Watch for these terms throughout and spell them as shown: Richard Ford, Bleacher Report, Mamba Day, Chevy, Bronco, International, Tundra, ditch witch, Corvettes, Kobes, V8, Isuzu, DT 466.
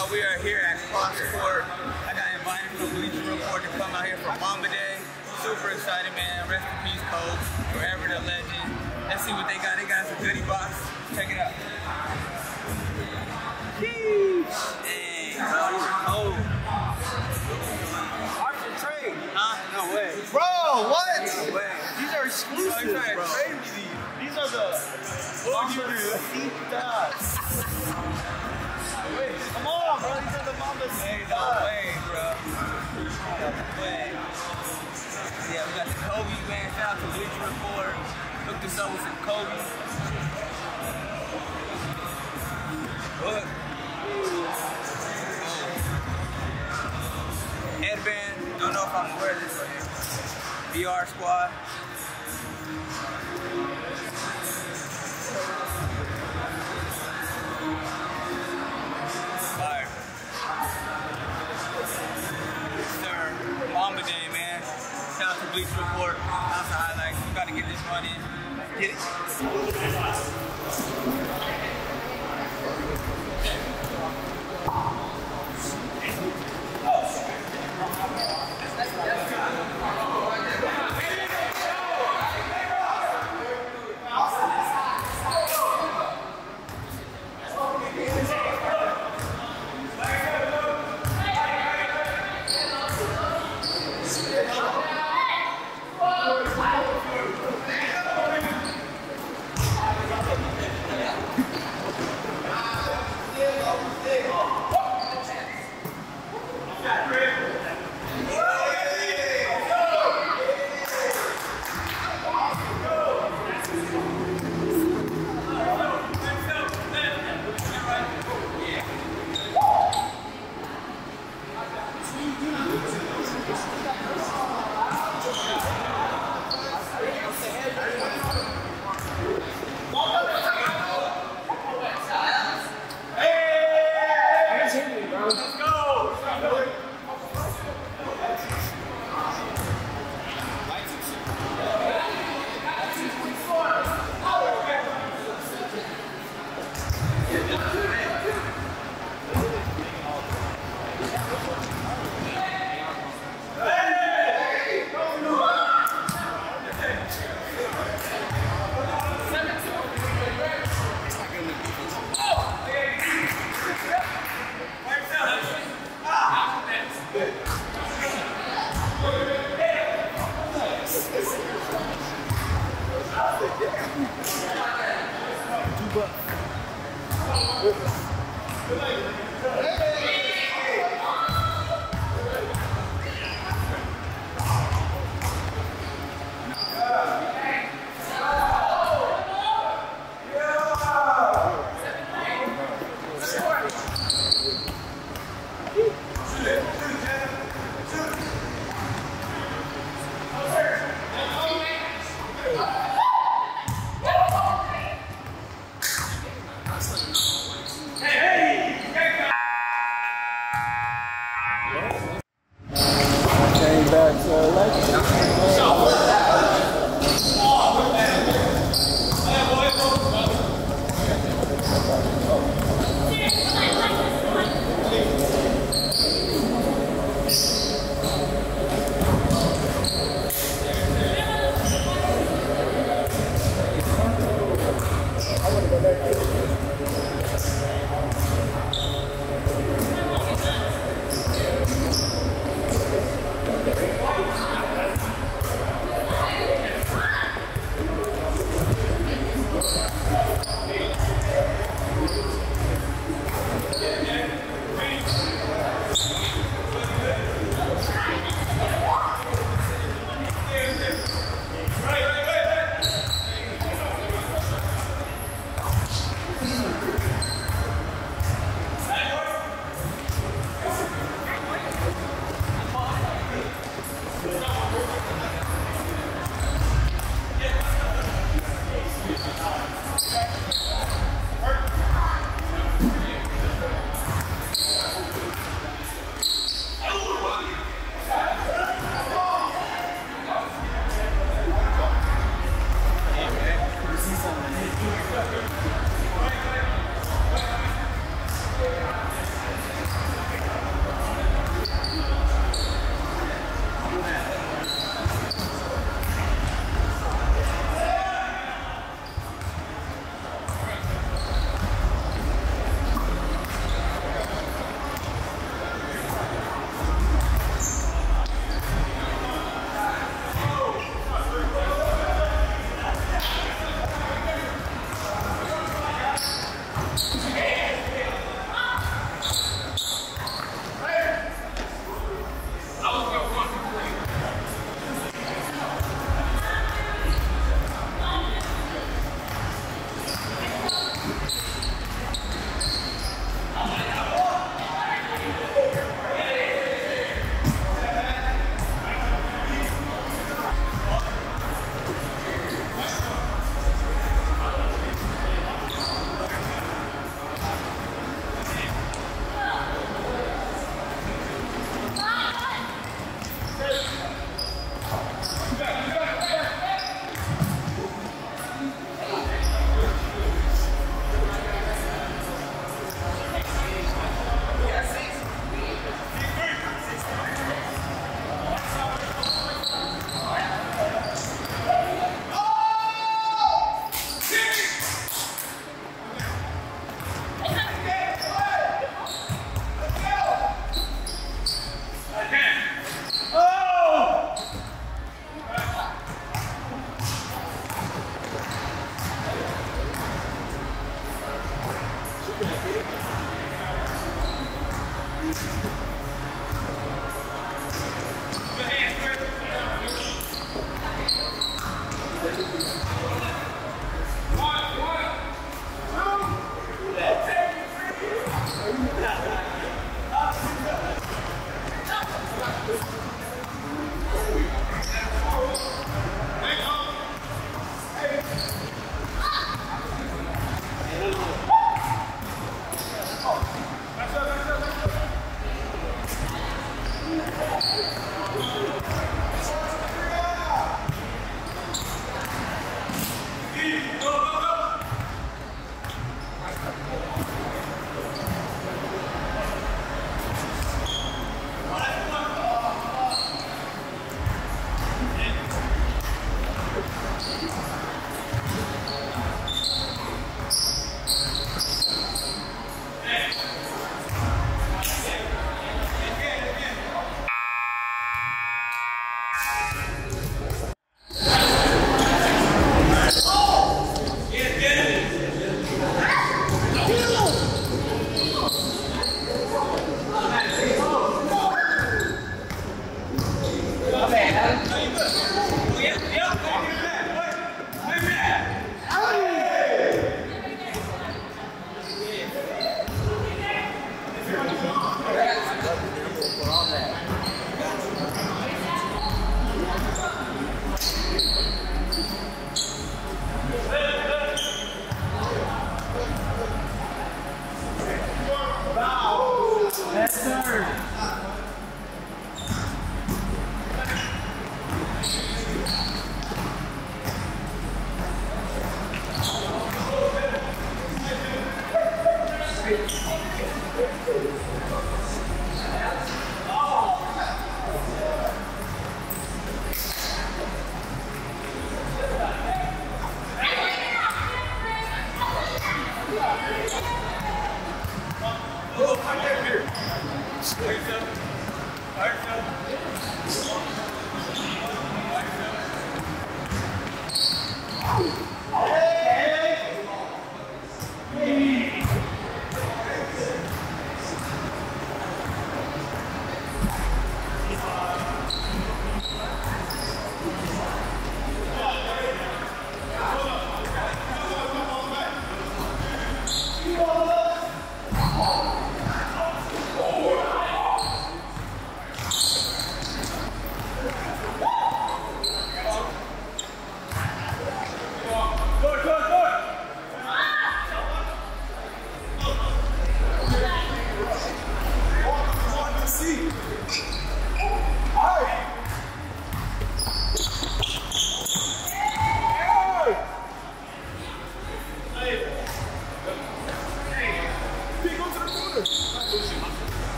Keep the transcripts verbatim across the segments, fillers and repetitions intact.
y'all, we are here at Ford. I got invited from Bleacher Report to come out here for Mamba Day. Super excited, man. Rest in peace, Coach. Forever the legend. Let's see what they got. They got some goodie box. Check it out. Sheesh. Dang, bro, these are cold. Watch your trade. Huh? No way. Bro, what? No way. These are exclusive, bro. You're trying to trade me these. These are the... What would you do? Come on, bro. These are the Mambas. Hey, no way, bro. No way. Yeah, we got the Kobe, man. Shout out to Richard Ford. Hooked us up with some Kobe. Look. Headband. Don't know if I'm gonna wear this one. V R squad. Bleacher Report. That's the highlights. We gotta get this money. Get it. Hey, hey!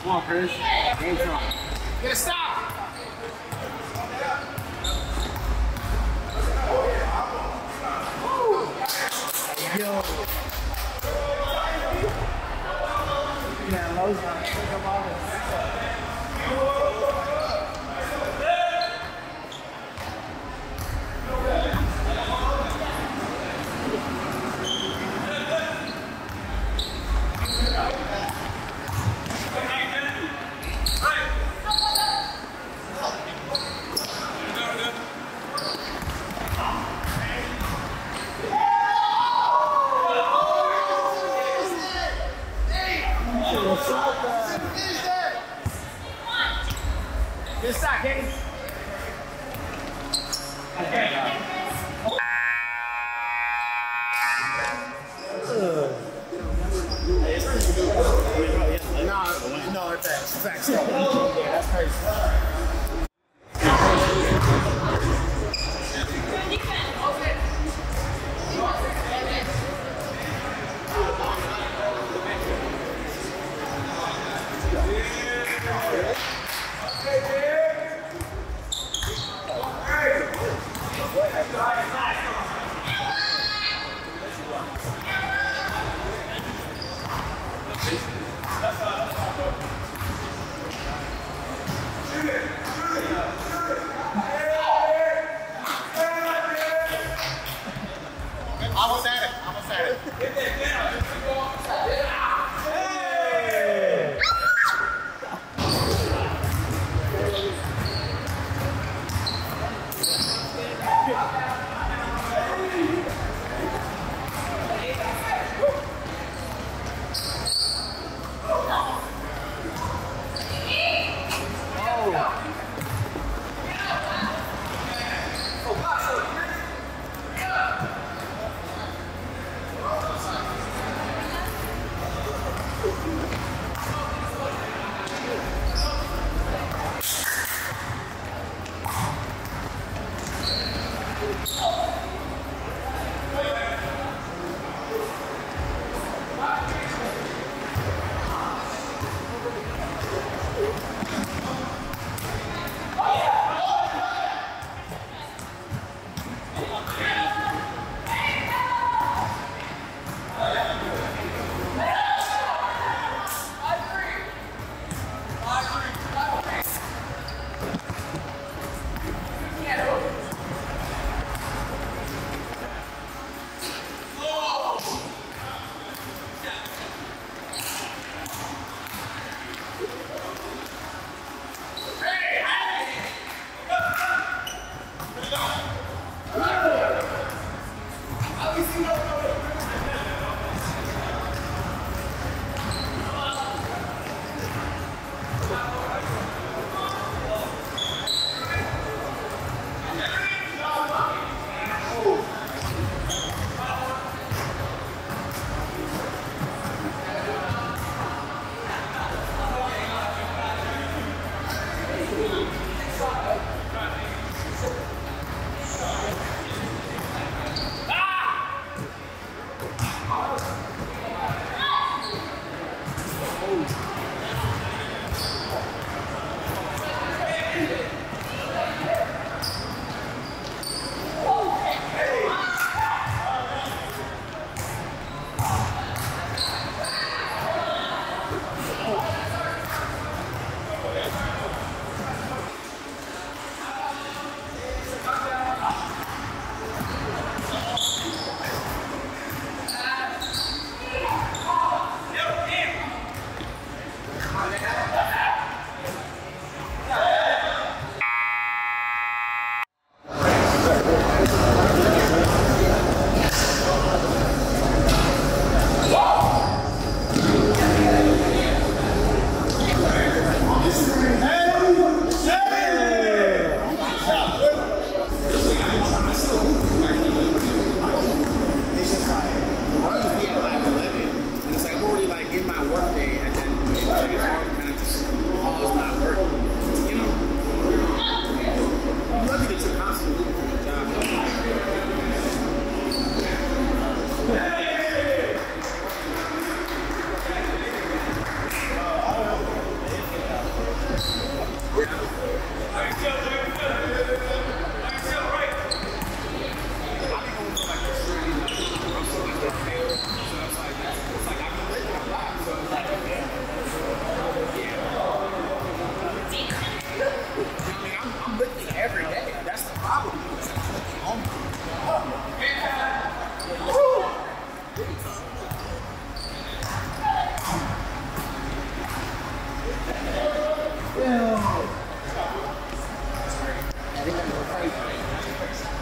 Come on, Chris. Get a stop. Good start, Katie. Okay. No, no, it's facts. Facts. That's crazy.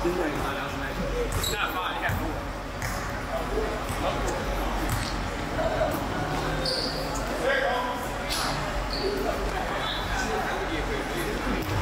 There you go.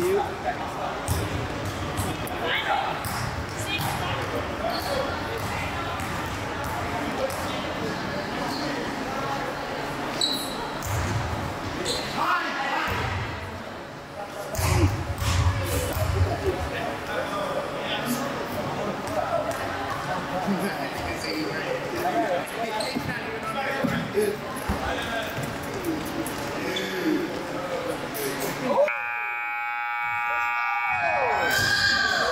to you. It's not even on my